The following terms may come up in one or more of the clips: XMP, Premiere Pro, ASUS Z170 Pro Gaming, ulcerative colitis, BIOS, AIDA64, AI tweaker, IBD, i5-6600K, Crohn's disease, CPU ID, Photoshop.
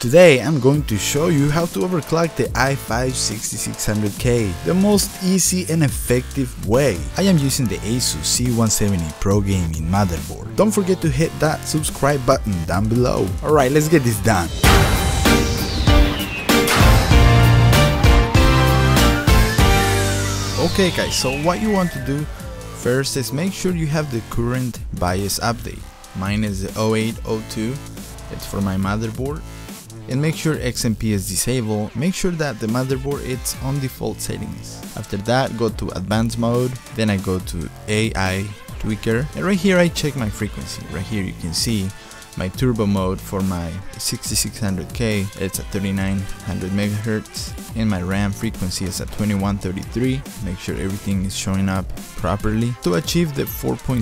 Today I'm going to show you how to overclock the i5-6600K, the most easy and effective way. I am using the ASUS Z170 Pro Gaming motherboard. Don't forget to hit that subscribe button down below. Alright, let's get this done. Okay guys, so what you want to do first is make sure you have the current BIOS update. Mine is the 0802, it's for my motherboard. And make sure XMP is disabled. Make sure that the motherboard is on default settings. After that, go to advanced mode, then I go to AI tweaker, and right here I check my frequency. Right here you can see my turbo mode for my 6600K, it's at 3900 MHz, and my RAM frequency is at 2133. Make sure everything is showing up properly. To achieve the 4.6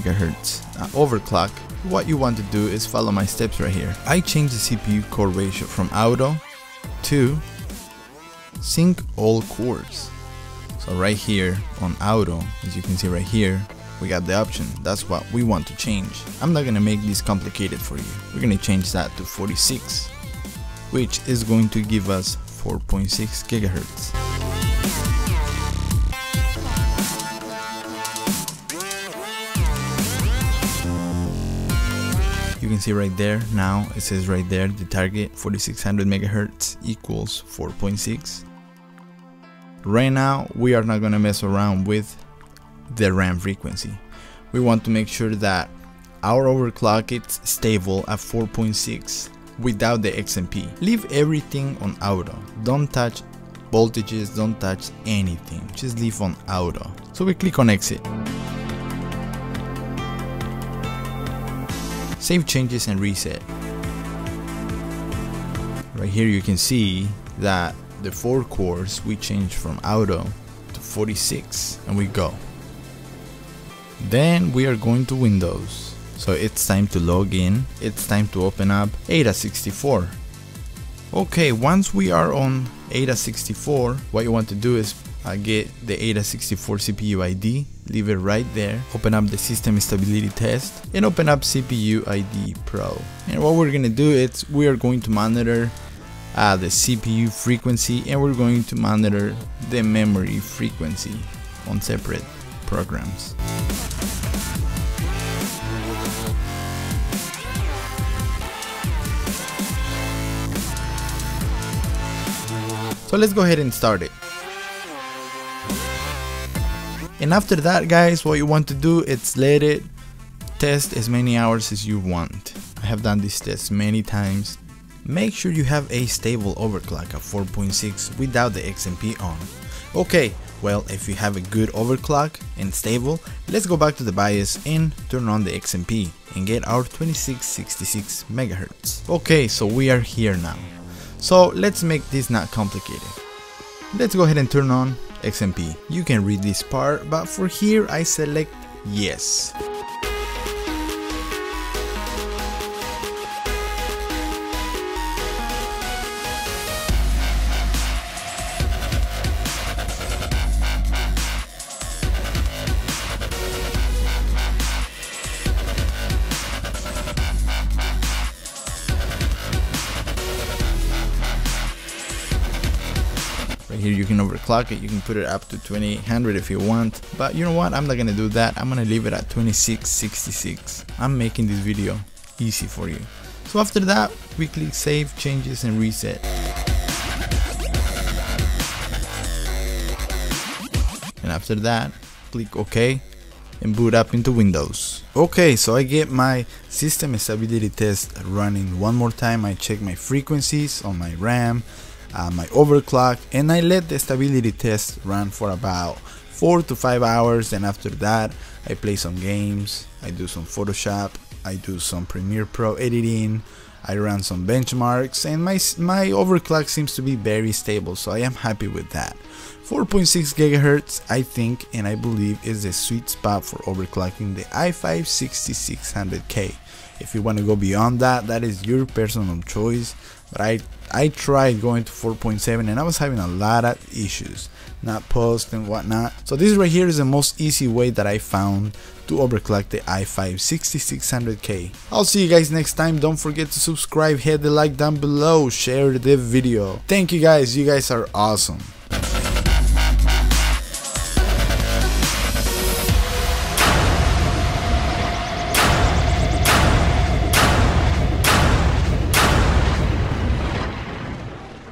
GHz overclock, what you want to do is follow my steps right here. I change the CPU core ratio from auto to sync all cores. So right here on auto, as you can see right here, we got the option. That's what we want to change. I'm not gonna make this complicated for you. We're gonna change that to 46, which is going to give us 4.6 GHz. You can see right there, now it says right there the target 4600 MHz equals 4.6. Right now we are not going to mess around with the RAM frequency. We want to make sure that our overclock is stable at 4.6 without the XMP. Leave everything on auto. Don't touch voltages, don't touch anything. Just leave on auto. So we click on exit. Save changes and reset. Right here you can see that the 4 cores we changed from auto to 46 and we go. Then we are going to Windows. So it's time to log in. It's time to open up AIDA64. Okay, once we are on AIDA64, what you want to do is get the AIDA64 CPU ID, leave it right there, open up the system stability test, and open up CPU ID Pro. And what we're gonna do is we are going to monitor the CPU frequency, and we're going to monitor the memory frequency on separate programs. So let's go ahead and start it. And after that guys, what you want to do is let it test as many hours as you want. I have done this test many times. Make sure you have a stable overclock at 4.6 without the XMP on. Okay, well if you have a good overclock and stable, let's go back to the BIOS and turn on the XMP and get our 2666 MHz. Okay, so we are here now. So let's make this not complicated. Let's go ahead and turn on XMP. You can read this part, but for here I select yes. Here you can overclock it, you can put it up to 2800 if you want, but you know what, I'm not gonna do that. I'm gonna leave it at 2666. I'm making this video easy for you. So after that we click save changes and reset. And after that click OK and boot up into Windows. Okay, so I get my system stability test running one more time. I check my frequencies on my RAM, my overclock, and I let the stability test run for about 4 to 5 hours. And after that I play some games, I do some Photoshop, I do some Premiere Pro editing, I run some benchmarks, and my overclock seems to be very stable, so I am happy with that. 4.6 GHz I think and I believe is the sweet spot for overclocking the i5-6600K. If you want to go beyond that, that is your personal choice, but I tried going to 4.7 and I was having a lot of issues, not post and whatnot. So this right here is the most easy way that I found to overclock the i5-6600K. I'll see you guys next time. Don't forget to subscribe, hit the like down below, share the video. Thank you guys are awesome.